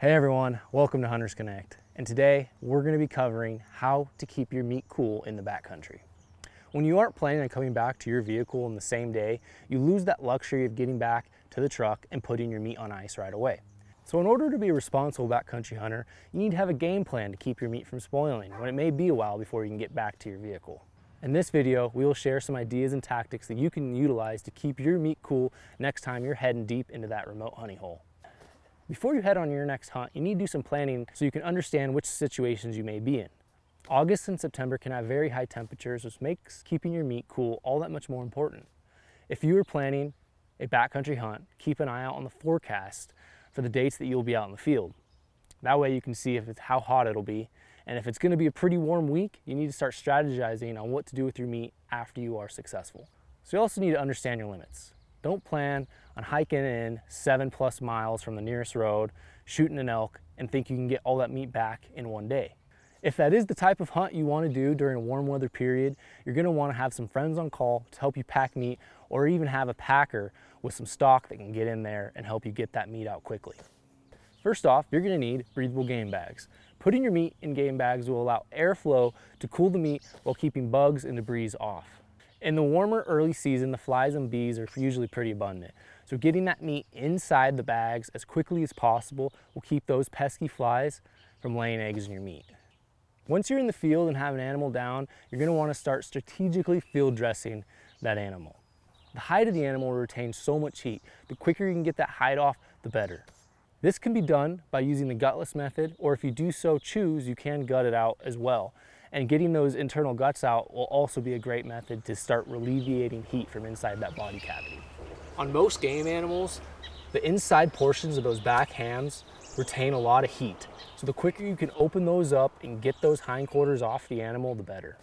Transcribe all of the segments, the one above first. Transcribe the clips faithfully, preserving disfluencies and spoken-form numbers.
Hey everyone, welcome to Hunter's Connect. And today we're going to be covering how to keep your meat cool in the backcountry. When you aren't planning on coming back to your vehicle on the same day, you lose that luxury of getting back to the truck and putting your meat on ice right away. So in order to be a responsible backcountry hunter, you need to have a game plan to keep your meat from spoiling when it may be a while before you can get back to your vehicle. In this video, we will share some ideas and tactics that you can utilize to keep your meat cool next time you're heading deep into that remote hunting hole. Before you head on your next hunt, you need to do some planning so you can understand which situations you may be in. August and September can have very high temperatures, which makes keeping your meat cool all that much more important. If you are planning a backcountry hunt, keep an eye out on the forecast for the dates that you'll be out in the field. That way you can see if it's how hot it'll be, and if it's going to be a pretty warm week, you need to start strategizing on what to do with your meat after you are successful. So you also need to understand your limits. Don't plan on hiking in seven plus miles from the nearest road, shooting an elk, and think you can get all that meat back in one day. If that is the type of hunt you want to do during a warm weather period, you're going to want to have some friends on call to help you pack meat, or even have a packer with some stock that can get in there and help you get that meat out quickly. First off, you're going to need breathable game bags. Putting your meat in game bags will allow airflow to cool the meat while keeping bugs and debris off. In the warmer early season, the flies and bees are usually pretty abundant. So getting that meat inside the bags as quickly as possible will keep those pesky flies from laying eggs in your meat. Once you're in the field and have an animal down, you're going to want to start strategically field dressing that animal. The hide of the animal retains so much heat. The quicker you can get that hide off, the better. This can be done by using the gutless method, or if you do so choose, you can gut it out as well. And getting those internal guts out will also be a great method to start alleviating heat from inside that body cavity. On most game animals, the inside portions of those back hams retain a lot of heat. So the quicker you can open those up and get those hindquarters off the animal, the better.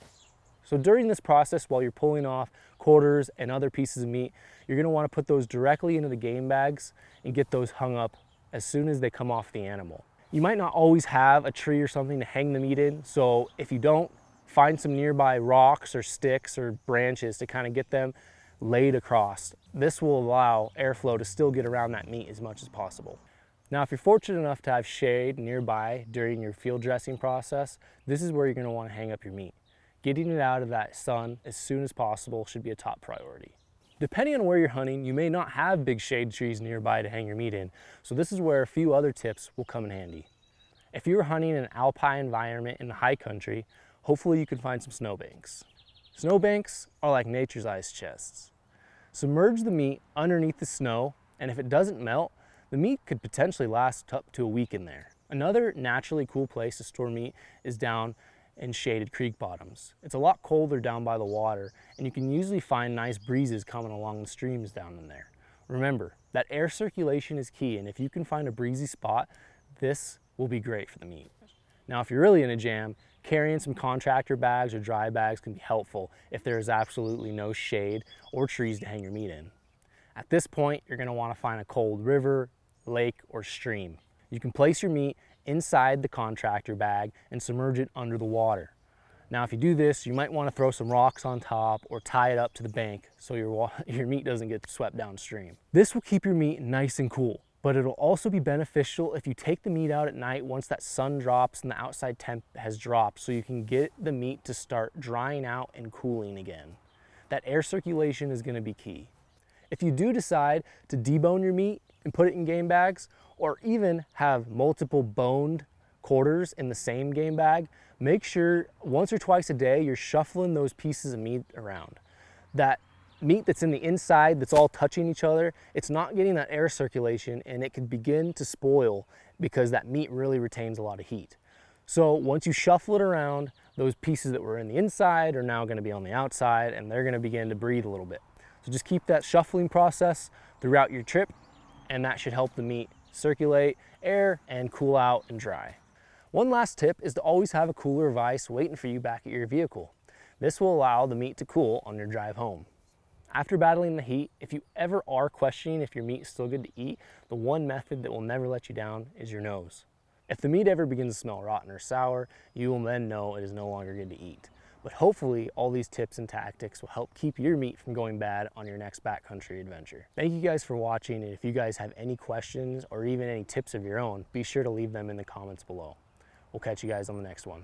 So during this process, while you're pulling off quarters and other pieces of meat, you're gonna wanna put those directly into the game bags and get those hung up as soon as they come off the animal. You might not always have a tree or something to hang the meat in, so if you don't, find some nearby rocks or sticks or branches to kind of get them laid across. This will allow airflow to still get around that meat as much as possible. Now, if you're fortunate enough to have shade nearby during your field dressing process, this is where you're going to want to hang up your meat. Getting it out of that sun as soon as possible should be a top priority. Depending on where you're hunting, you may not have big shade trees nearby to hang your meat in, so this is where a few other tips will come in handy. If you're hunting in an alpine environment in the high country, hopefully you can find some snowbanks. Snowbanks are like nature's ice chests. Submerge the meat underneath the snow, and if it doesn't melt, the meat could potentially last up to a week in there. Another naturally cool place to store meat is down in shaded creek bottoms. It's a lot colder down by the water, and you can usually find nice breezes coming along the streams down in there. Remember, that air circulation is key, and if you can find a breezy spot, this will be great for the meat. Now, if you're really in a jam, carrying some contractor bags or dry bags can be helpful if there is absolutely no shade or trees to hang your meat in. At this point, you're gonna wanna find a cold river, lake, or stream. You can place your meat inside the contractor bag and submerge it under the water. Now, if you do this, you might want to throw some rocks on top or tie it up to the bank so your, your meat doesn't get swept downstream. This will keep your meat nice and cool, but it'll also be beneficial if you take the meat out at night once that sun drops and the outside temp has dropped, so you can get the meat to start drying out and cooling again. That air circulation is going to be key. If you do decide to debone your meat and put it in game bags, or even have multiple boned quarters in the same game bag, make sure once or twice a day you're shuffling those pieces of meat around. That meat that's in the inside that's all touching each other, it's not getting that air circulation, and it can begin to spoil because that meat really retains a lot of heat. So once you shuffle it around, those pieces that were in the inside are now going to be on the outside, and they're going to begin to breathe a little bit. So just keep that shuffling process throughout your trip, and that should help the meat circulate air and cool out and dry. One last tip is to always have a cooler of ice waiting for you back at your vehicle. This will allow the meat to cool on your drive home. After battling the heat, if you ever are questioning if your meat is still good to eat, the one method that will never let you down is your nose. If the meat ever begins to smell rotten or sour, you will then know it is no longer good to eat. But hopefully all these tips and tactics will help keep your meat from going bad on your next backcountry adventure. Thank you guys for watching, and if you guys have any questions or even any tips of your own, be sure to leave them in the comments below. We'll catch you guys on the next one.